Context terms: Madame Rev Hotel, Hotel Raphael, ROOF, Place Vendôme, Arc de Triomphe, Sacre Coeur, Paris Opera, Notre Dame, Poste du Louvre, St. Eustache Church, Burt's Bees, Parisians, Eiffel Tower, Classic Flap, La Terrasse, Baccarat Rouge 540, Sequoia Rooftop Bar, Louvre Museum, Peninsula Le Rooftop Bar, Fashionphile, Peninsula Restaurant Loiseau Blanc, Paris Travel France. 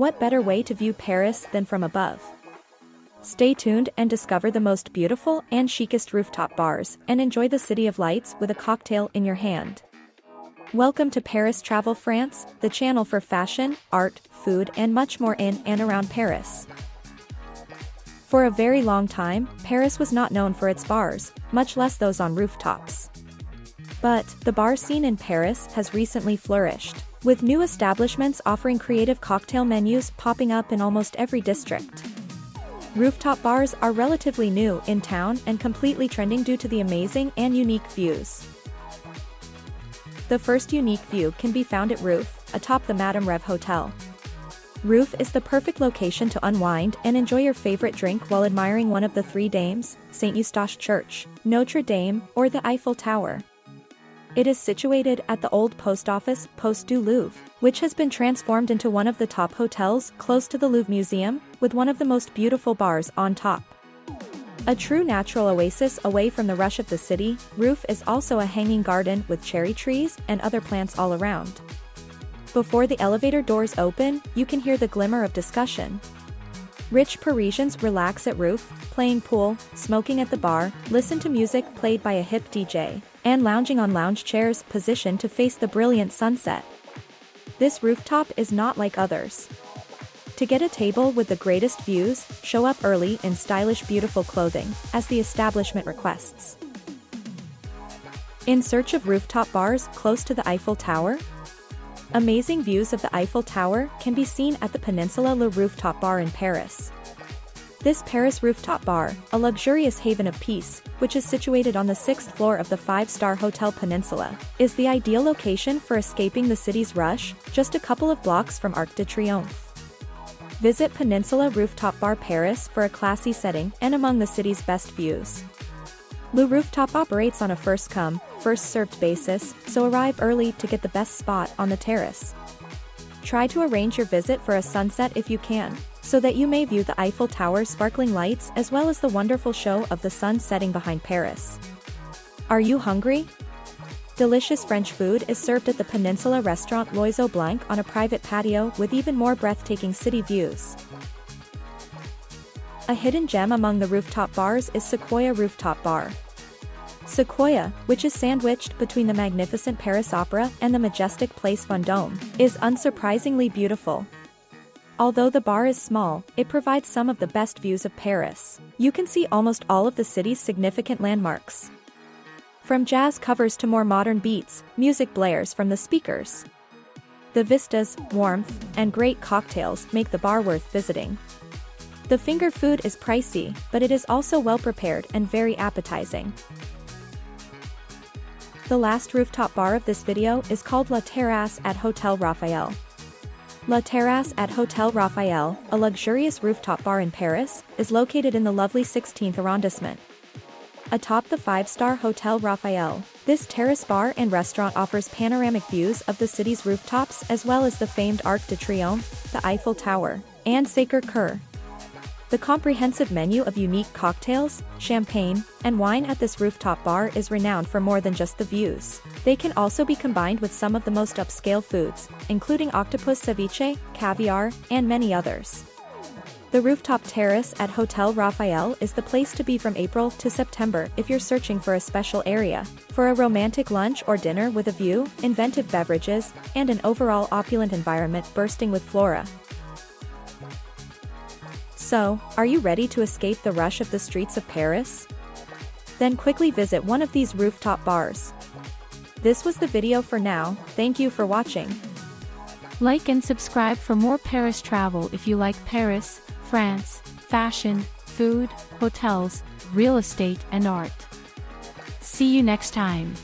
What better way to view Paris than from above? Stay tuned and discover the most beautiful and chicest rooftop bars and enjoy the city of lights with a cocktail in your hand. Welcome to Paris Travel France, the channel for fashion, art, food and much more in and around Paris. For a very long time, Paris was not known for its bars, much less those on rooftops. But the bar scene in Paris has recently flourished, with new establishments offering creative cocktail menus popping up in almost every district. Rooftop bars are relatively new in town and completely trending due to the amazing and unique views. The first unique view can be found at ROOF, atop the Madame Rev Hotel. ROOF is the perfect location to unwind and enjoy your favorite drink while admiring one of the three dames, St. Eustache Church, Notre Dame, or the Eiffel Tower. It is situated at the old post office, Poste du Louvre, which has been transformed into one of the top hotels close to the Louvre Museum, with one of the most beautiful bars on top. A true natural oasis away from the rush of the city, ROOF is also a hanging garden with cherry trees and other plants all around. Before the elevator doors open, you can hear the glimmer of discussion. Rich Parisians relax at ROOF, playing pool, smoking at the bar, listen to music played by a hip DJ, and lounging on lounge chairs positioned to face the brilliant sunset. This rooftop is not like others. To get a table with the greatest views, show up early in stylish beautiful clothing, as the establishment requests. In search of rooftop bars close to the Eiffel Tower? Amazing views of the Eiffel Tower can be seen at the Peninsula Le Rooftop Bar in Paris. This Paris rooftop bar, a luxurious haven of peace, which is situated on the 6th floor of the 5-star Hotel Peninsula, is the ideal location for escaping the city's rush, just a couple of blocks from Arc de Triomphe. Visit Peninsula Rooftop Bar Paris for a classy setting and among the city's best views. Le Rooftop operates on a first-come, first-served basis, so arrive early to get the best spot on the terrace. Try to arrange your visit for a sunset if you can, so that you may view the Eiffel Tower's sparkling lights as well as the wonderful show of the sun setting behind Paris. Are you hungry? Delicious French food is served at the Peninsula Restaurant Loiseau Blanc on a private patio with even more breathtaking city views. A hidden gem among the rooftop bars is Sequoia Rooftop Bar. Sequoia, which is sandwiched between the magnificent Paris Opera and the majestic Place Vendôme, is unsurprisingly beautiful. Although the bar is small, it provides some of the best views of Paris. You can see almost all of the city's significant landmarks. From jazz covers to more modern beats, music blares from the speakers. The vistas, warmth, and great cocktails make the bar worth visiting. The finger food is pricey, but it is also well prepared and very appetizing. The last rooftop bar of this video is called La Terrasse at Hotel Raphael. La Terrasse at Hotel Raphael, a luxurious rooftop bar in Paris, is located in the lovely 16th arrondissement. Atop the 5-star Hotel Raphael, this terrace bar and restaurant offers panoramic views of the city's rooftops as well as the famed Arc de Triomphe, the Eiffel Tower, and Sacre Coeur. The comprehensive menu of unique cocktails, champagne, and wine at this rooftop bar is renowned for more than just the views. They can also be combined with some of the most upscale foods, including octopus ceviche, caviar, and many others. The rooftop terrace at Hotel Raphael is the place to be from April to September if you're searching for a special area, for a romantic lunch or dinner with a view, inventive beverages, and an overall opulent environment bursting with flora. So, are you ready to escape the rush of the streets of Paris? Then quickly visit one of these rooftop bars. This was the video for now, thank you for watching. Like and subscribe for more Paris travel if you like Paris, France, fashion, food, hotels, real estate and art. See you next time.